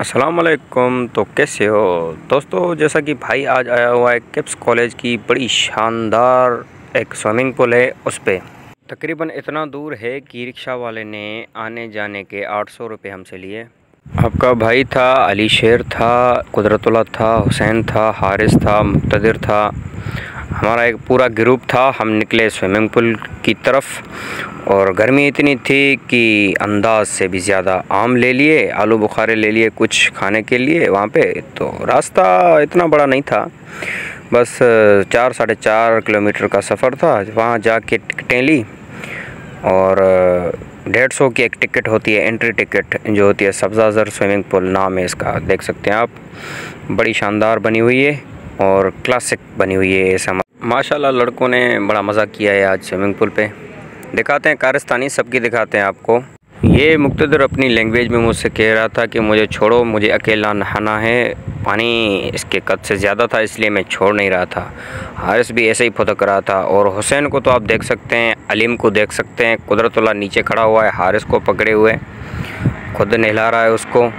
अस्सलामुअलैकुम। तो कैसे हो दोस्तों, जैसा कि भाई आज आया हुआ है किप्स कॉलेज की बड़ी शानदार एक स्विमिंग पूल है, उस पर तकरीबन इतना दूर है कि रिक्शा वाले ने आने जाने के 800 रुपये हमसे लिए। आपका भाई था, अली शेर था, कुदरतुल्ला था, हुसैन था, हारिस था, मुक्तदिर था, हमारा एक पूरा ग्रुप था। हम निकले स्विमिंग पूल की तरफ और गर्मी इतनी थी कि अंदाज से भी ज़्यादा। आम ले लिए, आलू बुखारे ले लिए कुछ खाने के लिए वहाँ पे। तो रास्ता इतना बड़ा नहीं था, बस 4-4.5 किलोमीटर का सफ़र था। वहाँ जाके टिकटें ली और 150 की एक टिकट होती है, एंट्री टिकट जो होती है। सब्ज़ाजर स्विमिंग पूल नाम है इसका, देख सकते हैं आप। बड़ी शानदार बनी हुई है और क्लासिक बनी हुई है। ऐसा माशाल्लाह लड़कों ने बड़ा मज़ा किया है आज स्विमिंग पूल पे। दिखाते हैं कारिस्तानी सबकी, दिखाते हैं आपको। ये मुक्तदर अपनी लैंग्वेज में मुझसे कह रहा था कि मुझे छोड़ो, मुझे अकेला नहाना है। पानी इसके कद से ज़्यादा था इसलिए मैं छोड़ नहीं रहा था। हारिस भी ऐसे ही फुदक रहा था और हुसैन को तो आप देख सकते हैं, अलीम को देख सकते हैं। कुदरतुल्ला नीचे खड़ा हुआ है हारिस को पकड़े हुए, खुद नहला रहा है उसको।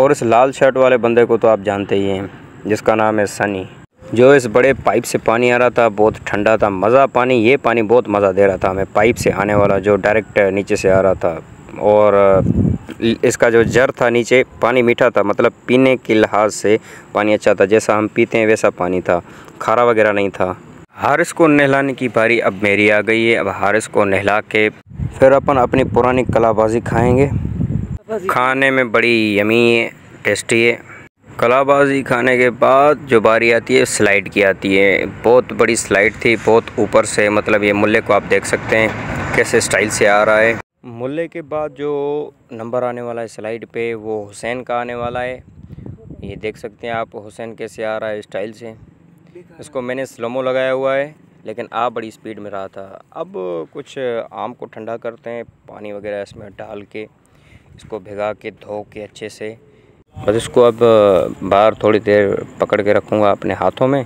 और इस लाल शर्ट वाले बंदे को तो आप जानते ही हैं, जिसका नाम है सनी, जो इस बड़े पाइप से पानी आ रहा था। बहुत ठंडा था, मज़ा पानी, ये पानी बहुत मज़ा दे रहा था हमें। पाइप से आने वाला जो डायरेक्ट नीचे से आ रहा था, और इसका जो जर था नीचे, पानी मीठा था। मतलब पीने के लिहाज से पानी अच्छा था, जैसा हम पीते हैं वैसा पानी था, खारा वगैरह नहीं था। हारिस को नहलाने की बारी अब मेरी आ गई है। अब हारिस को नहला के फिर अपन अपनी पुरानी कलाबाजी खाएँगे। खाने में बड़ी यमी है, टेस्टी है। कलाबाजी खाने के बाद जो बारी आती है स्लाइड की आती है। बहुत बड़ी स्लाइड थी, बहुत ऊपर से। मतलब ये मुल्ले को आप देख सकते हैं कैसे स्टाइल से आ रहा है। मुल्ले के बाद जो नंबर आने वाला है स्लाइड पे, वो हुसैन का आने वाला है। ये देख सकते हैं आप हुसैन कैसे आ रहा है स्टाइल से। इसको मैंने स्लोमो लगाया हुआ है, लेकिन आप बड़ी स्पीड में रहा था। अब कुछ आम को ठंडा करते हैं, पानी वगैरह इसमें डाल के इसको भिगा के धो के अच्छे से। बस इसको अब बाहर थोड़ी देर पकड़ के रखूँगा अपने हाथों में।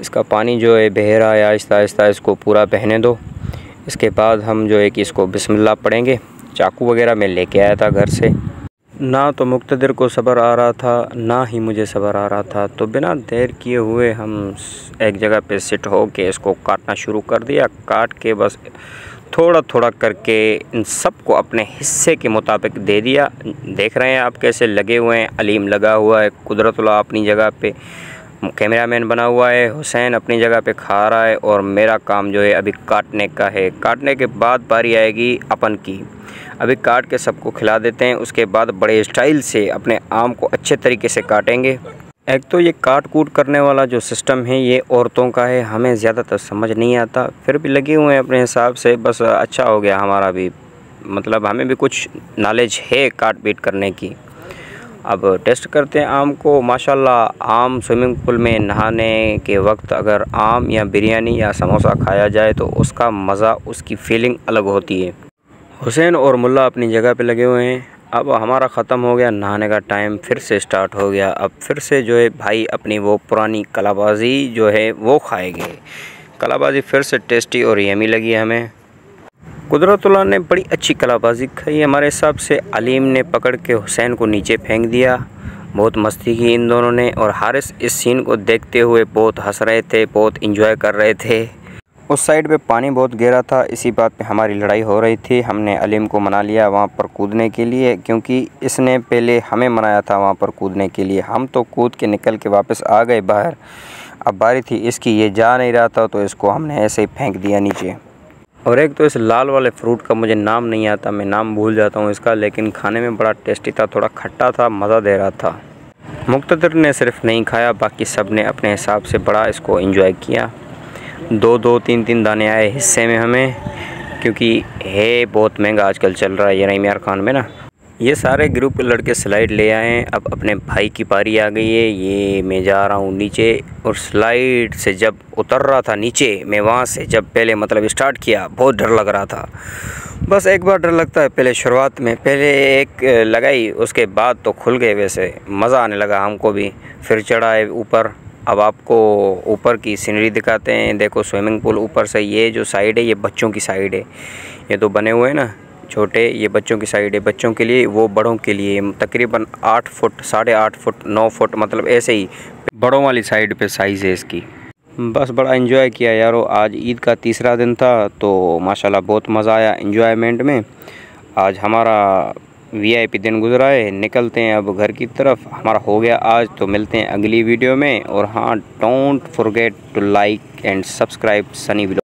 इसका पानी जो है बह रहा है आहिस्ता आहिस्ता, इसको पूरा बहने दो। इसके बाद हम जो है कि इसको बिस्मिल्लाह पढ़ेंगे। चाकू वगैरह मैं लेके आया था घर से। ना तो मुक्तदिर को सब्र आ रहा था, ना ही मुझे सब्र आ रहा था। तो बिना देर किए हुए हम एक जगह पे सिट हो के इसको काटना शुरू कर दिया। काट के बस थोड़ा थोड़ा करके इन सबको अपने हिस्से के मुताबिक दे दिया। देख रहे हैं आप कैसे लगे हुए हैं। अलीम लगा हुआ है, कुदरतुल्ला अपनी जगह पे कैमरामैन बना हुआ है, हुसैन अपनी जगह पे खा रहा है, और मेरा काम जो है अभी काटने का है। काटने के बाद बारी आएगी अपन की। अभी काट के सबको खिला देते हैं, उसके बाद बड़े स्टाइल से अपने आम को अच्छे तरीके से काटेंगे। एक तो ये काट कूट करने वाला जो सिस्टम है ये औरतों का है, हमें ज़्यादातर समझ नहीं आता, फिर भी लगे हुए हैं अपने हिसाब से। बस अच्छा हो गया हमारा भी, मतलब हमें भी कुछ नॉलेज है काट पीट करने की। अब टेस्ट करते हैं आम को। माशाल्लाह आम स्विमिंग पूल में नहाने के वक्त अगर आम या बिरयानी या समोसा खाया जाए तो उसका मज़ा, उसकी फीलिंग अलग होती है। हुसैन और मुल्ला अपनी जगह पे लगे हुए हैं। अब हमारा ख़त्म हो गया नहाने का टाइम, फिर से स्टार्ट हो गया। अब फिर से जो है भाई अपनी वो पुरानी कलाबाजी जो है वो खाएंगे। कलाबाजी फिर से टेस्टी और यमी लगी हमें। कुदरतुल्ला ने बड़ी अच्छी कलाबाजी खाई हमारे हिसाब से। अलीम ने पकड़ के हुसैन को नीचे फेंक दिया, बहुत मस्ती की इन दोनों ने। और हारिस इस सीन को देखते हुए बहुत हंस रहे थे, बहुत इंजॉय कर रहे थे। उस साइड पे पानी बहुत गहरा था, इसी बात पे हमारी लड़ाई हो रही थी। हमने अलीम को मना लिया वहाँ पर कूदने के लिए, क्योंकि इसने पहले हमें मनाया था वहाँ पर कूदने के लिए। हम तो कूद के निकल के वापस आ गए बाहर। अब बारी थी इसकी, ये जा नहीं रहा था तो इसको हमने ऐसे ही फेंक दिया नीचे। और एक तो इस लाल वाले फ्रूट का मुझे नाम नहीं आता, मैं नाम भूल जाता हूँ इसका, लेकिन खाने में बड़ा टेस्टी था, थोड़ा खट्टा था, मज़ा दे रहा था। मुक्तदिर ने सिर्फ नहीं खाया, बाकी सब ने अपने हिसाब से बड़ा इसको एंजॉय किया। 2-2, 3-3 दाने आए हिस्से में हमें, क्योंकि है बहुत महंगा आजकल चल रहा है ये रहीम यार खान में ना। ये सारे ग्रुप के लड़के स्लाइड ले आए हैं। अब अपने भाई की पारी आ गई है। ये मैं जा रहा हूँ नीचे, और स्लाइड से जब उतर रहा था नीचे, मैं वहाँ से जब पहले मतलब स्टार्ट किया, बहुत डर लग रहा था। बस एक बार डर लगता है पहले शुरुआत में, पहले एक लगाई, उसके बाद तो खुल गए। वैसे मज़ा आने लगा हमको भी, फिर चढ़ा है ऊपर। अब आपको ऊपर की सीनरी दिखाते हैं। देखो स्विमिंग पूल ऊपर से, ये जो साइड है ये बच्चों की साइड है। ये तो बने हुए हैं ना छोटे, ये बच्चों की साइड है, बच्चों के लिए, वो बड़ों के लिए। तकरीबन 8 फुट, 8.5 फुट, 9 फुट, मतलब ऐसे ही बड़ों वाली साइड पे साइज़ है इसकी। बस बड़ा एंजॉय किया यारो। आज ईद का तीसरा दिन था तो माशाल्लाह बहुत मज़ा आया एंजॉयमेंट में। आज हमारा VIP दिन गुजरा है। निकलते हैं अब घर की तरफ, हमारा हो गया आज। तो मिलते हैं अगली वीडियो में। और हाँ, don't forget to like and subscribe Sunny vlogs.